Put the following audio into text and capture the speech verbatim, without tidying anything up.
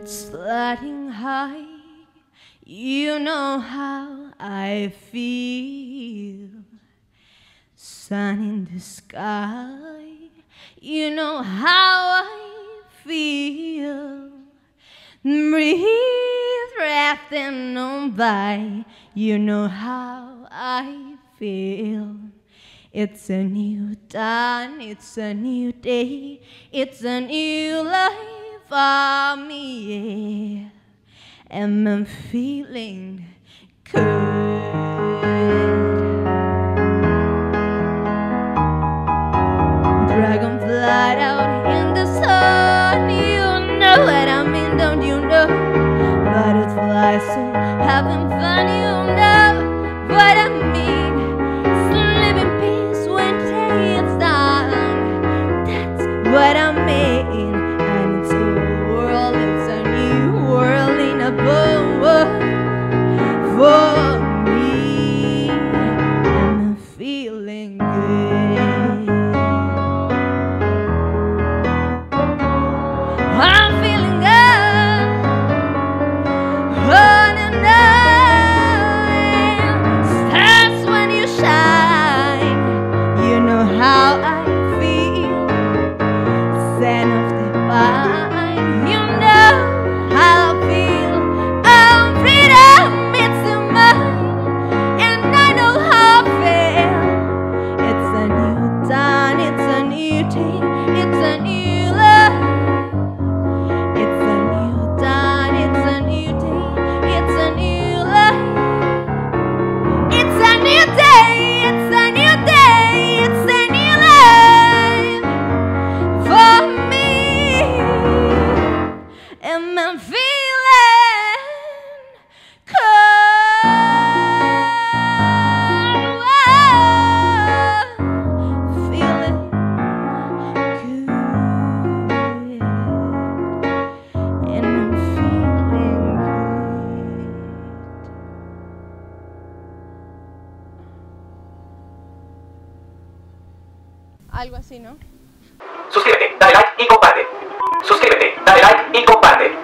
it's sliding high. You know how I feel. Sun in the sky. You know how I feel. Breathe, drifting on by. You know how I feel. It's a new dawn, it's a new day, it's a new life for me, yeah. And I'm feeling good. Dragonfly out in the sun, you know what I mean, don't you know? Butterflies so having fun, you know what I mean. What I mean, and it's a world, it's a new world in a bowl for me, and I'm feeling good. I'm feeling good, on and on. Stars when you shine, you know how I. Then of the vine, you know how I feel. Oh, freedom, it's the mine, and I know how I feel. It's a new dawn, it's a new day, it's a new love. It's a new dawn, it's a new day, it's a new love. It's a new day, it's a new day, it's a new life for me. And I'm feeling cold, oh, feeling good, and I'm feeling good. Algo así, ¿no? Suscríbete, dale like y comparte. Suscríbete, dale like y comparte.